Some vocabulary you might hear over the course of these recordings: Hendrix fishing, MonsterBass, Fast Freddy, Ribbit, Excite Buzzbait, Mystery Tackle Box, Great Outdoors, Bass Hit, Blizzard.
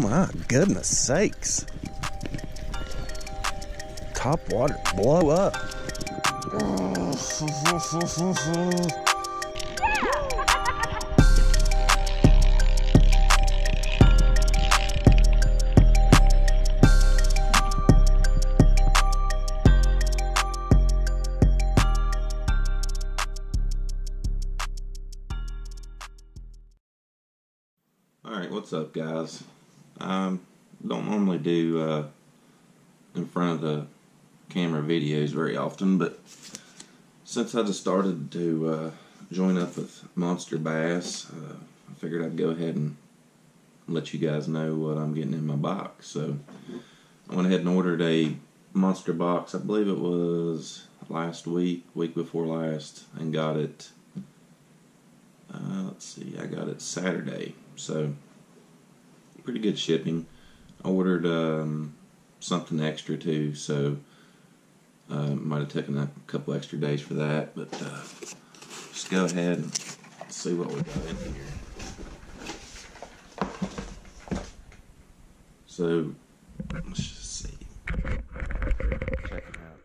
my goodness sakes. Top water, blow up. Alright, what's up guys? Don't normally do in front of the camera videos very often, but since I just started to join up with MonsterBass, I figured I'd go ahead and let you guys know what I'm getting in my box. So I went ahead and ordered a monster box. I believe it was last week, week before last, and got it, let's see, I got it Saturday. So pretty good shipping. I ordered something extra too, so might have taken a couple extra days for that, but let's go ahead and see what we got in here. So let's just see. Check it out.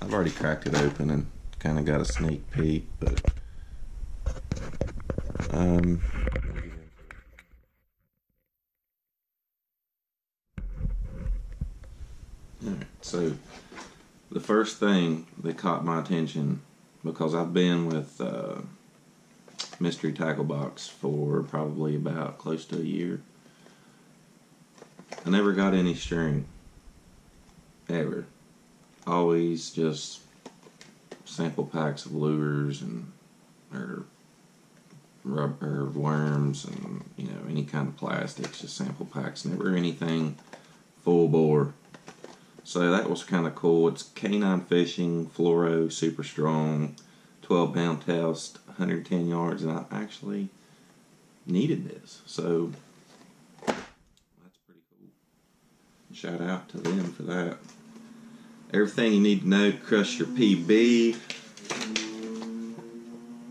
I've already cracked it open and kind of got a sneak peek, but so the first thing that caught my attention, because I've been with Mystery Tackle Box for probably about close to a year, I never got any string, ever. Always just sample packs of lures and or worms and, you know, any kind of plastics, just sample packs, never anything full bore. So that was kind of cool. It's Canine Fishing, fluoro, super strong, 12-pound test, 110 yards, and I actually needed this. So that's pretty cool. Shout out to them for that. Everything you need to know, crush your PB.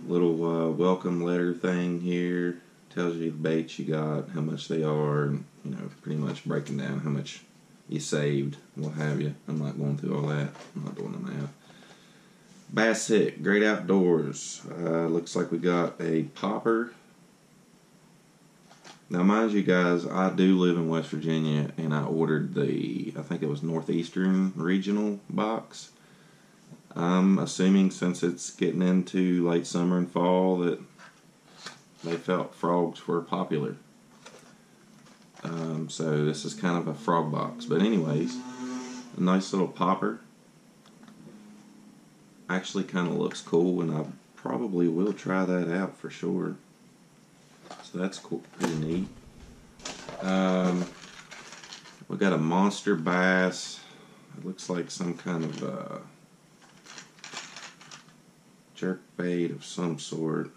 Little welcome letter thing here. Tells you the baits you got, how much they are, and, you know, pretty much breaking down how much you saved, what have you. I'm not going through all that. I'm not doing the math. Bass Hit, Great Outdoors. Looks like we got a popper. Now, mind you guys, I do live in West Virginia, and I ordered the, I think it was Northeastern Regional box. I'm assuming since it's getting into late summer and fall that they felt frogs were popular. So this is kind of a frog box, but anyways, a nice little popper. Actually kind of looks cool, and I probably will try that out for sure. So that's cool, pretty neat. We got a monster bass. It looks like some kind of jerk bait of some sort.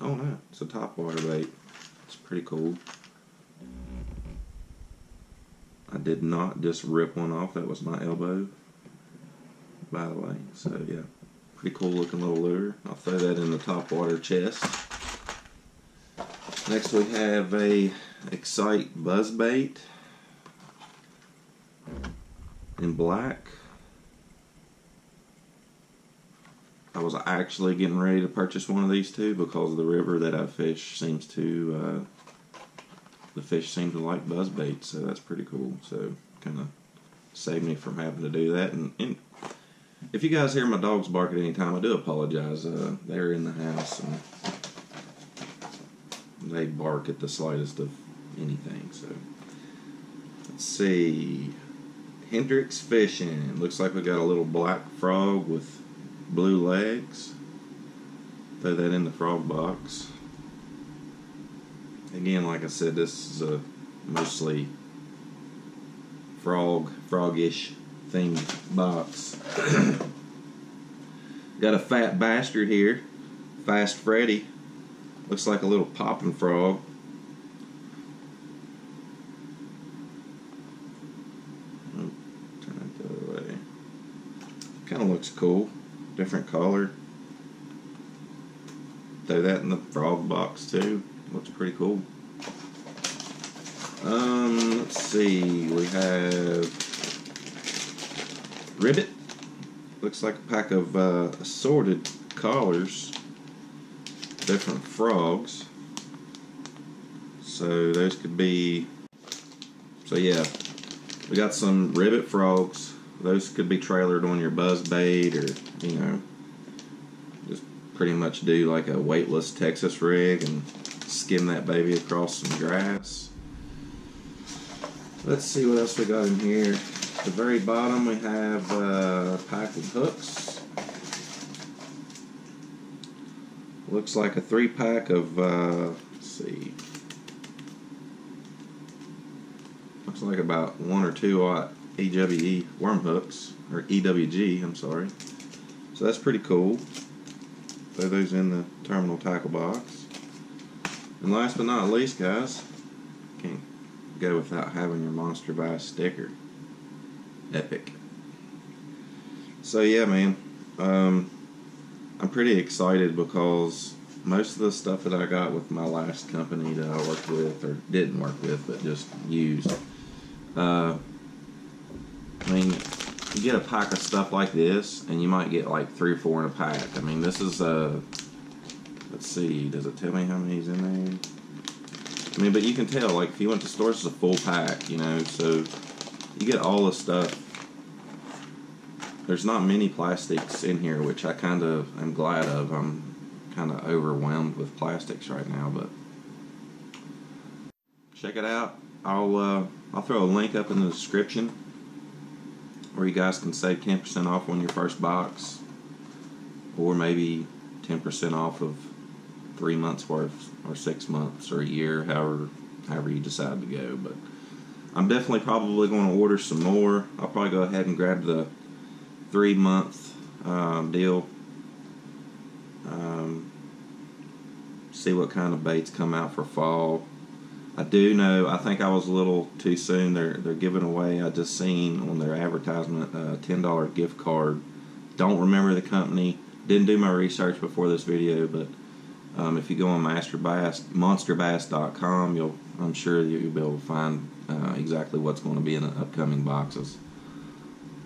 Oh no, it's a top water bait. It's pretty cool. I did not just rip one off. That was my elbow, by the way. So yeah, pretty cool looking little lure. I'll throw that in the top water chest. Next we have a Excite Buzzbait in black. I was actually getting ready to purchase one of these two because the river that I fish seems to, the fish seem to like buzzbait, so that's pretty cool. So kind of saved me from having to do that. And if you guys hear my dogs bark at any time, I do apologize. They're in the house and they bark at the slightest of anything. So let's see. Hendrix Fishing. Looks like we got a little black frog with blue legs. Throw that in the frog box. Again, like I said, this is a mostly frogish themed box. Got a fat bastard here, Fast Freddy. Looks like a little popping frog. Oh, turn it the other way. Kind of looks cool. Different color. Throw that in the frog box too. Looks pretty cool. Let's see. We have Ribbit. Looks like a pack of assorted collars. Different frogs. So those could be... So yeah, we got some Ribbit frogs. Those could be trailered on your buzzbait, or, you know, just pretty much do like a weightless Texas rig and skim that baby across some grass. Let's see what else we got in here. At the very bottom we have a pack of hooks. Looks like a 3-pack of, let's see. Looks like about 1 or 2 EWE worm hooks, or EWG, I'm sorry. So that's pretty cool. Throw those in the terminal tackle box. And last but not least, guys, can't go without having your MonsterBass sticker. Epic. So yeah, man, I'm pretty excited because most of the stuff that I got with my last company that I worked with, or didn't work with, but just used, I mean, you get a pack of stuff like this, and you might get like 3 or 4 in a pack. I mean, this is a... Let's see, does it tell me how many's in there? I mean, but you can tell, like, if you went to stores, it's a full pack, you know, so you get all the stuff. There's not many plastics in here, which I kind of am glad of. I'm kind of overwhelmed with plastics right now, but check it out. I'll throw a link up in the description, or you guys can save 10% off on your first box, or maybe 10% off of 3 months worth, or 6 months, or a year, however you decide to go. But I'm definitely probably going to order some more. I'll probably go ahead and grab the 3-month deal, see what kind of baits come out for fall. I do know, I think I was a little too soon. They're giving away, I just seen on their advertisement, a $10 gift card. Don't remember the company. Didn't do my research before this video, but if you go on MonsterBass.com, I'm sure you'll be able to find exactly what's going to be in the upcoming boxes.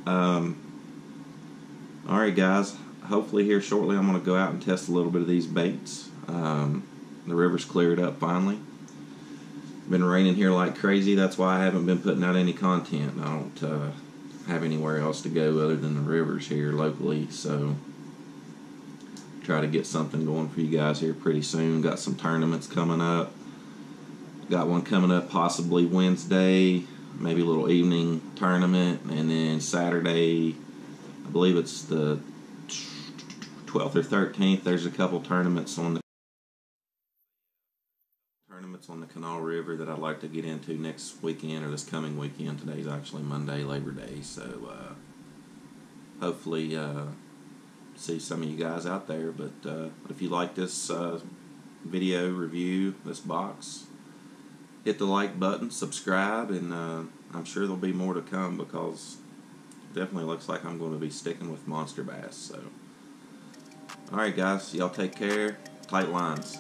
Alright guys, hopefully here shortly I'm going to go out and test a little bit of these baits. The river's cleared up finally. Been raining here like crazy. That's why I haven't been putting out any content. I don't have anywhere else to go other than the rivers here locally, so try to get something going for you guys here pretty soon. Got some tournaments coming up. Got one coming up possibly Wednesday, maybe a little evening tournament, and then Saturday, I believe it's the 12th or 13th, there's a couple tournaments on the Canal River that I'd like to get into next weekend, or this coming weekend. Today's actually Monday, Labor Day, so hopefully see some of you guys out there. But if you like this video review, this box, hit the like button, subscribe, and I'm sure there'll be more to come, because it definitely looks like I'm going to be sticking with MonsterBass. So alright guys, y'all take care, tight lines.